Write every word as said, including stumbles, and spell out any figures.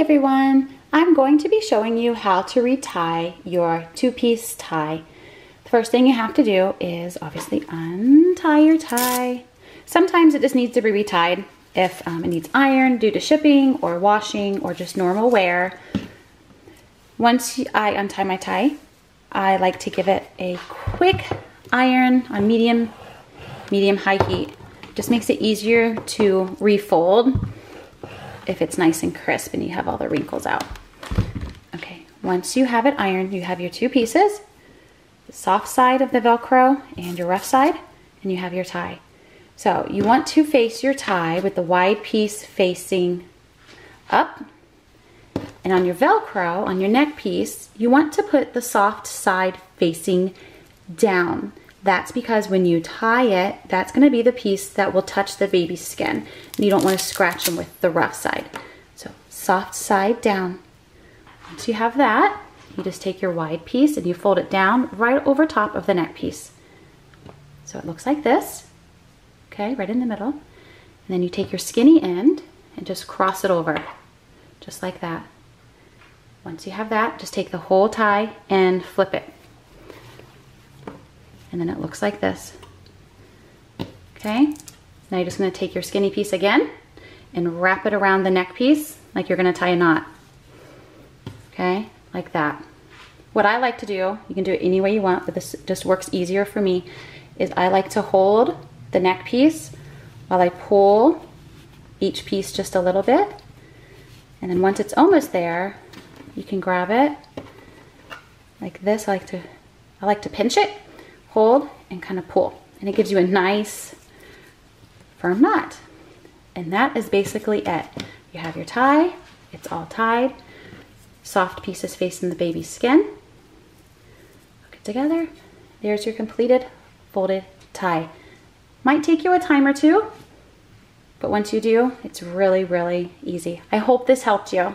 Hey everyone, I'm going to be showing you how to retie your two-piece tie. The first thing you have to do is obviously untie your tie. Sometimes it just needs to be retied if um, it needs iron due to shipping or washing or just normal wear. Once I untie my tie, I like to give it a quick iron on medium, medium high heat. Just makes it easier to refold if it's nice and crisp and you have all the wrinkles out. Okay, once you have it ironed, you have your two pieces, the soft side of the Velcro and your rough side, and you have your tie. So you want to face your tie with the wide piece facing up, and on your Velcro, on your neck piece, you want to put the soft side facing down. That's because when you tie it, that's gonna be the piece that will touch the baby's skin. You don't wanna scratch them with the rough side. So soft side down. Once you have that, you just take your wide piece and you fold it down right over top of the neck piece. So it looks like this, okay, right in the middle. And then you take your skinny end and just cross it over, just like that. Once you have that, just take the whole tie and flip it. And then it looks like this. Okay, now you're just gonna take your skinny piece again and wrap it around the neck piece like you're gonna tie a knot. Okay, like that. What I like to do, you can do it any way you want, but this just works easier for me, is I like to hold the neck piece while I pull each piece just a little bit. And then once it's almost there, you can grab it like this. I like to, I like to pinch it. Hold and kind of pull, and it gives you a nice firm knot. And that is basically it. You have your tie, it's all tied, soft pieces facing the baby's skin. Hook it together. There's your completed folded tie. Might take you a time or two, but once you do, it's really, really easy. I hope this helped you.